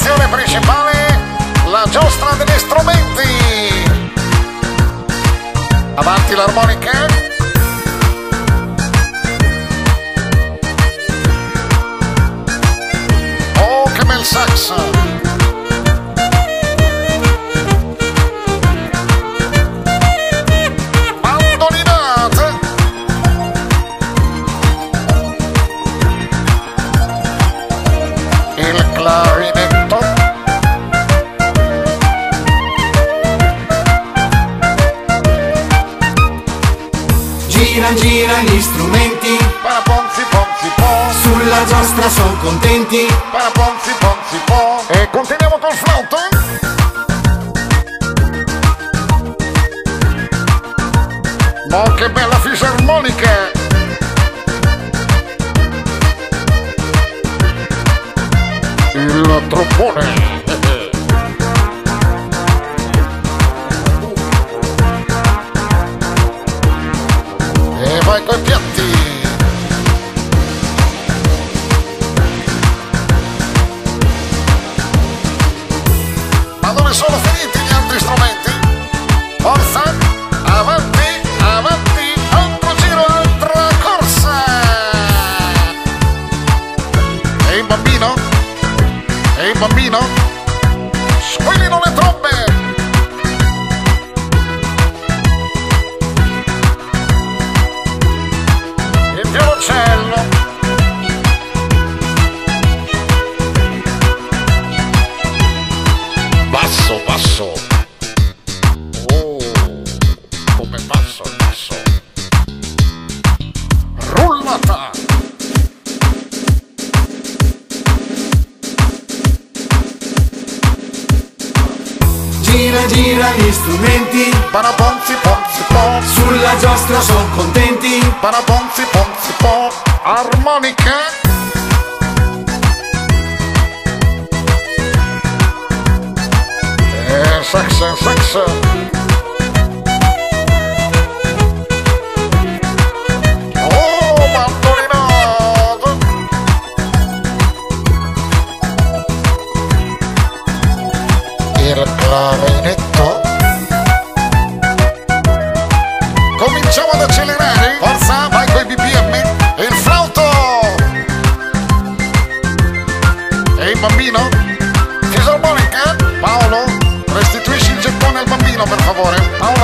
stazione principale, la giostra degli strumenti. Avanti l'armonica. Oh, che bel sax! Clarinetto, gira gli strumenti, para ponzi ponzi po, sulla giostra son contenti, para ponzi ponzi po. E continuiamo col flauto. Oh, che bella fisarmonica! Il trombone. E vai coi piatti. Ma dove sono finiti gli altri strumenti? Forza, avanti, avanti, altro giro, altra corsa. E il bambino? Ehi bambino, squillino le trombe! Il violoncello! Basso, basso! Oh, come basso, basso! Rullata! Gira gli strumenti, para ponzi ponzi po, sulla giostra son contenti, para ponzi ponzi po. Armonica. Sax, sax. Oh, bandolinato. Il clarinetto. Cominciamo ad accelerare, forza, vai coi BPM, e il flauto! Ehi bambino, fisarmonica, Paolo, restituisci il gettone al bambino per favore, Paolo.